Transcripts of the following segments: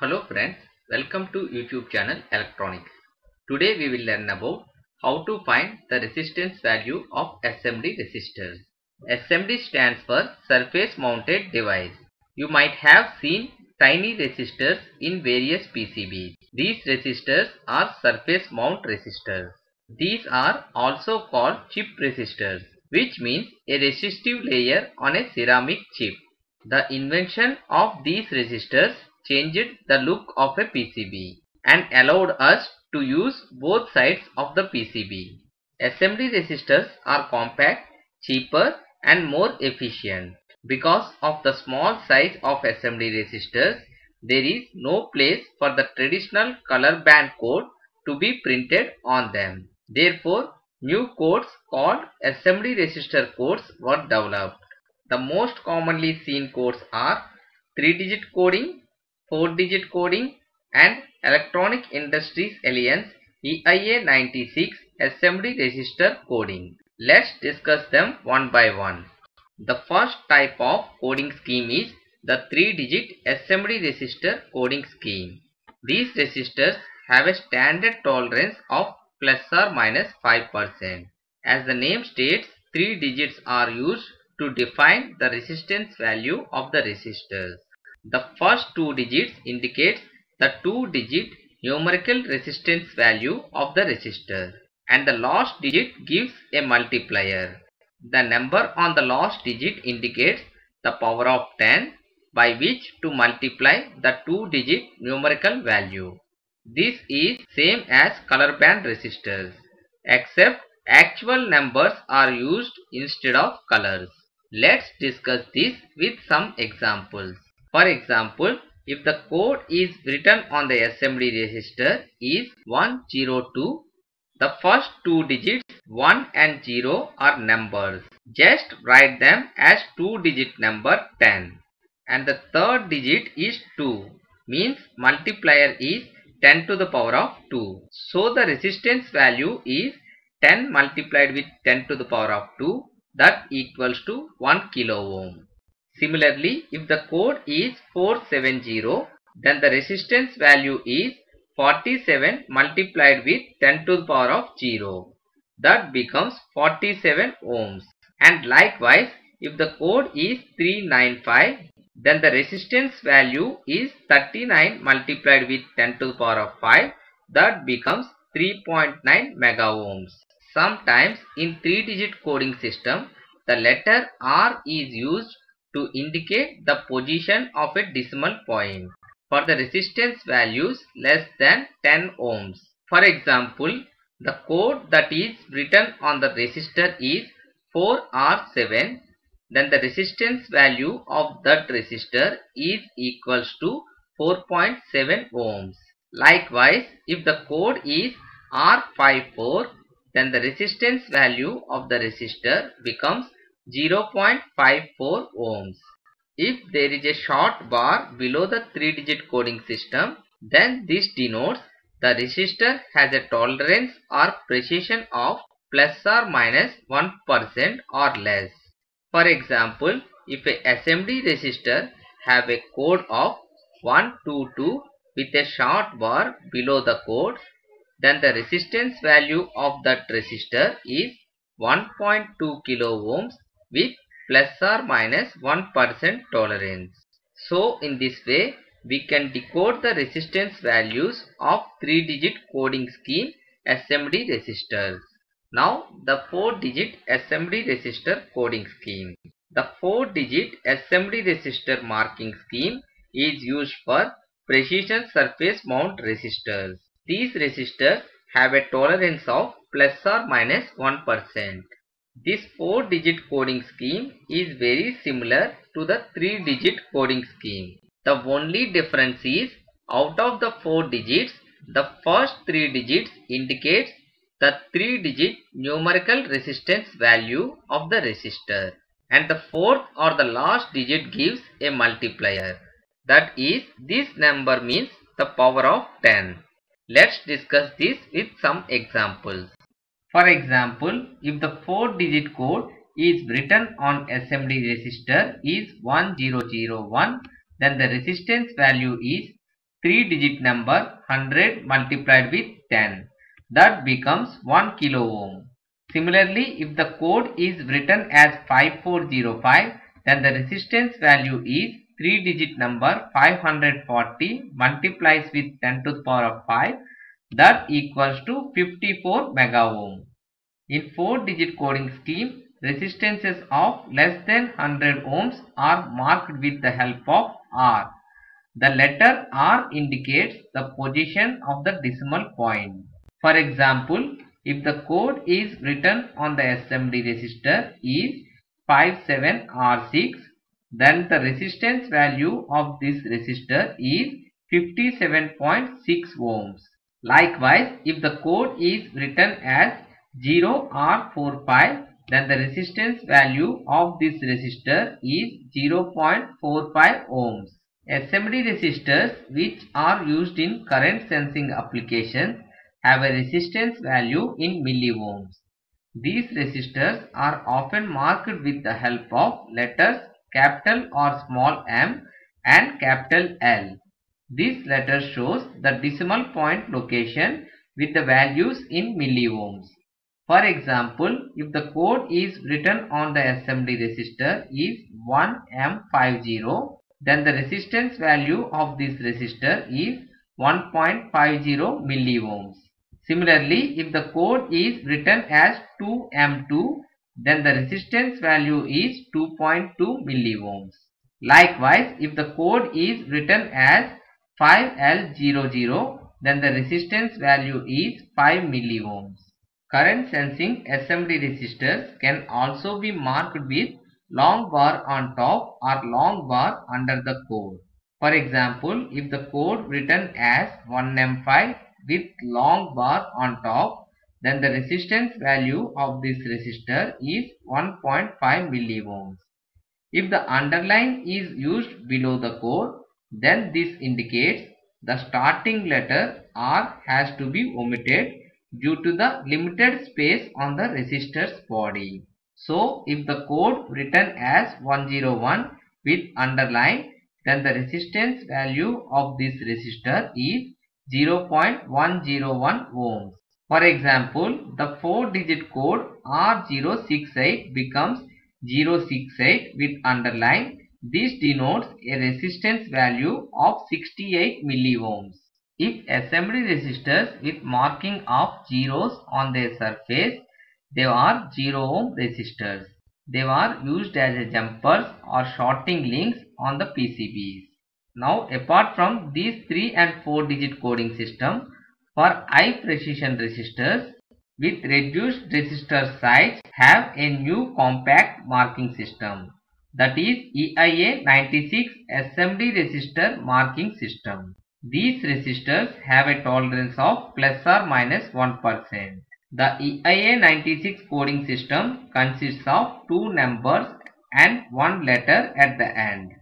Hello friends, welcome to YouTube channel Electronics. Today we will learn about how to find the resistance value of SMD resistors. SMD stands for surface mounted device. You might have seen tiny resistors in various PCBs. These resistors are surface mount resistors. These are also called chip resistors, which means a resistive layer on a ceramic chip. The invention of these resistors changed the look of a PCB and allowed us to use both sides of the PCB. SMD resistors are compact, cheaper and more efficient. Because of the small size of SMD resistors, there is no place for the traditional color band code to be printed on them. Therefore, new codes called SMD resistor codes were developed. The most commonly seen codes are 3-digit coding, 4-digit coding and Electronic Industries Alliance EIA-96 SMD resistor coding. Let's discuss them one by one. The first type of coding scheme is the 3-digit SMD resistor coding scheme. These resistors have a standard tolerance of plus or minus 5%. As the name states, 3 digits are used to define the resistance value of the resistors. The first 2 digits indicates the 2-digit numerical resistance value of the resistor, and the last digit gives a multiplier. The number on the last digit indicates the power of 10 by which to multiply the 2-digit numerical value. This is same as color band resistors, except actual numbers are used instead of colors. Let's discuss this with some examples. For example, if the code is written on the SMD resistor is 102, the first 2 digits 1 and 0 are numbers. Just write them as 2-digit number 10. And the third digit is 2, means multiplier is 10 to the power of 2. So the resistance value is 10 multiplied with 10 to the power of 2, that equals to 1 kilo ohm. Similarly, if the code is 470, then the resistance value is 47 multiplied with 10 to the power of 0. That becomes 47 ohms. And likewise, if the code is 395, then the resistance value is 39 multiplied with 10 to the power of 5. That becomes 3.9 mega ohms. Sometimes in 3-digit coding system, the letter R is used to indicate the position of a decimal point for the resistance values less than 10 ohms. For example, the code that is written on the resistor is 4R7, then the resistance value of that resistor is equals to 4.7 ohms. Likewise, if the code is R54, then the resistance value of the resistor becomes 0.54 ohms. If there is a short bar below the 3-digit coding system, then this denotes the resistor has a tolerance or precision of plus or minus 1% or less. For example, if a SMD resistor have a code of 122 with a short bar below the code, then the resistance value of that resistor is 1.2 kilo ohms with plus or minus 1% tolerance. So in this way, we can decode the resistance values of 3-digit coding scheme SMD resistors. Now the 4-digit SMD resistor coding scheme. The 4-digit SMD resistor marking scheme is used for precision surface mount resistors. These resistors have a tolerance of plus or minus 1%. This 4-digit coding scheme is very similar to the 3-digit coding scheme. The only difference is, out of the 4 digits, the first 3 digits indicates the 3-digit numerical resistance value of the resistor, and the fourth or the last digit gives a multiplier. That is, this number means the power of 10. Let's discuss this with some examples. For example, if the 4-digit code is written on SMD resistor is 1001, then the resistance value is 3-digit number 100 multiplied with 10. That becomes 1 kilo ohm. Similarly, if the code is written as 5405, then the resistance value is 3-digit number 540 multiplies with 10 to the power of 5. That equals to 54 mega ohm. In 4-digit coding scheme, resistances of less than 100 ohms are marked with the help of R. The letter R indicates the position of the decimal point. For example, if the code is written on the SMD resistor is 57R6, then the resistance value of this resistor is 57.6 ohms. Likewise, if the code is written as 0R45, then the resistance value of this resistor is 0.45 ohms. SMD resistors which are used in current sensing applications have a resistance value in milliohms. These resistors are often marked with the help of letters capital or small m and capital L. This letter shows the decimal point location with the values in milliohms. For example, if the code is written on the SMD resistor is 1M50, then the resistance value of this resistor is 1.50 milliohms. Similarly, if the code is written as 2M2, then the resistance value is 2.2 milliohms. Likewise, if the code is written as 5L00, then the resistance value is 5 milliohms. Current sensing SMD resistors can also be marked with long bar on top or long bar under the code. For example, if the code written as 1M5 with long bar on top, then the resistance value of this resistor is 1.5 milliohms. If the underline is used below the code, then this indicates the starting letter R has to be omitted due to the limited space on the resistor's body. So, if the code written as 101 with underline, then the resistance value of this resistor is 0.101 ohms. For example, the 4-digit code R068 becomes 068 with underline. This denotes a resistance value of 68 milliohms. If SMD resistors with marking of zeros on their surface, they are 0 ohm resistors. They are used as jumpers or shorting links on the PCBs. Now, apart from these 3 and 4-digit coding system, for high precision resistors with reduced resistor size have a new compact marking system, that is EIA-96 SMD resistor marking system. These resistors have a tolerance of plus or minus 1%. The EIA-96 coding system consists of 2 numbers and 1 letter at the end.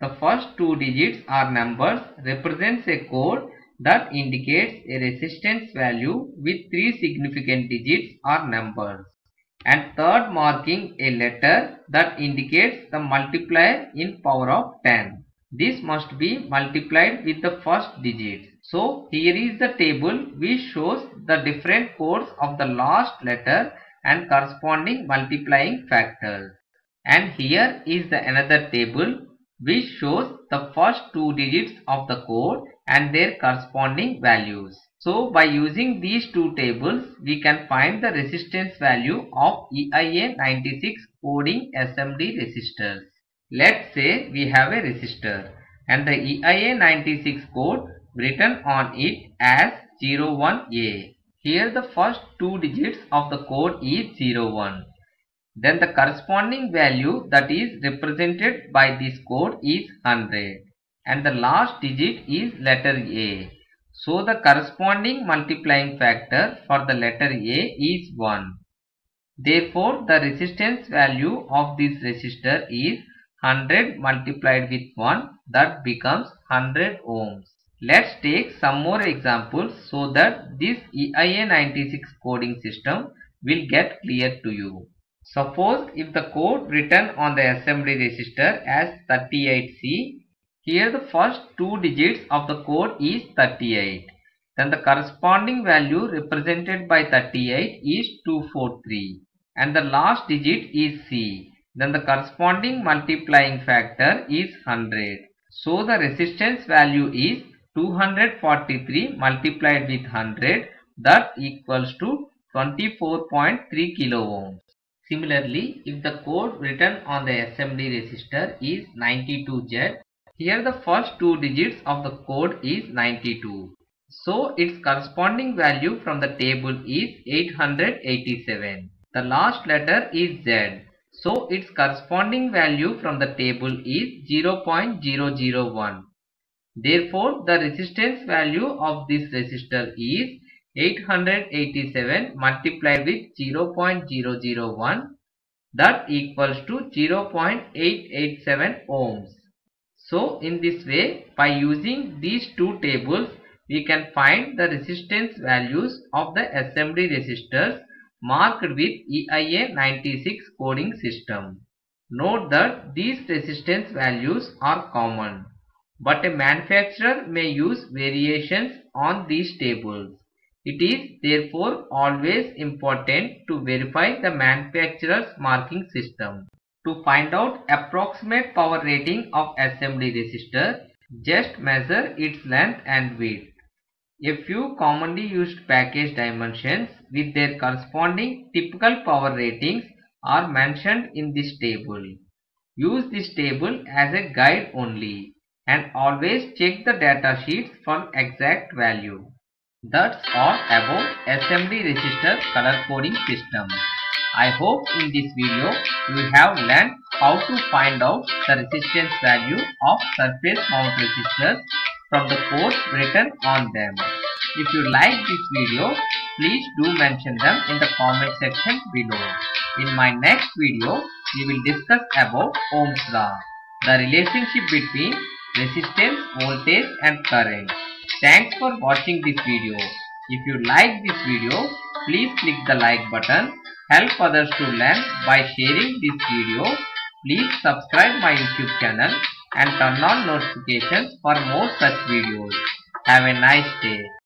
The first 2 digits or numbers represents a code that indicates a resistance value with 3 significant digits or numbers. And third marking a letter that indicates the multiplier in power of 10. This must be multiplied with the first digit. So, here is the table which shows the different codes of the last letter and corresponding multiplying factors. And here is the another table which shows the first 2 digits of the code and their corresponding values. So, by using these 2 tables, we can find the resistance value of EIA-96 coding SMD resistors. Let's say we have a resistor and the EIA-96 code written on it as 01A. Here the first 2 digits of the code is 01. Then the corresponding value that is represented by this code is 100. And the last digit is letter A. So the corresponding multiplying factor for the letter A is 1. Therefore, the resistance value of this resistor is 100 multiplied with 1, that becomes 100 ohms. Let's take some more examples so that this EIA-96 coding system will get clear to you. Suppose if the code written on the SMD register as 38C, here the first two digits of the code is 38. Then the corresponding value represented by 38 is 243 and the last digit is C. Then the corresponding multiplying factor is 100. So the resistance value is 243 multiplied with 100, that equals to 24.3 kilo ohms. Similarly, if the code written on the SMD register is 92Z, here the first two digits of the code is 92. So its corresponding value from the table is 887. The last letter is Z. So its corresponding value from the table is 0.001. Therefore, the resistance value of this resistor is 887 multiplied with 0.001, that equals to 0.887 ohms. So in this way, by using these two tables, we can find the resistance values of the SMD resistors marked with EIA-96 coding system. Note that these resistance values are common, but a manufacturer may use variations on these tables. It is therefore always important to verify the manufacturer's marking system. To find out approximate power rating of SMD resistor, just measure its length and width. A few commonly used package dimensions with their corresponding typical power ratings are mentioned in this table. Use this table as a guide only and always check the data sheets for exact value. That's all about SMD resistor color coding system. I hope in this video you have learned how to find out the resistance value of surface mount resistors from the code written on them. If you like this video, please do mention them in the comment section below. In my next video, we will discuss about Ohm's law, the relationship between resistance, voltage and current. Thanks for watching this video. If you like this video, please click the like button. Help others to learn by sharing this video. Please subscribe my YouTube channel and turn on notifications for more such videos. Have a nice day.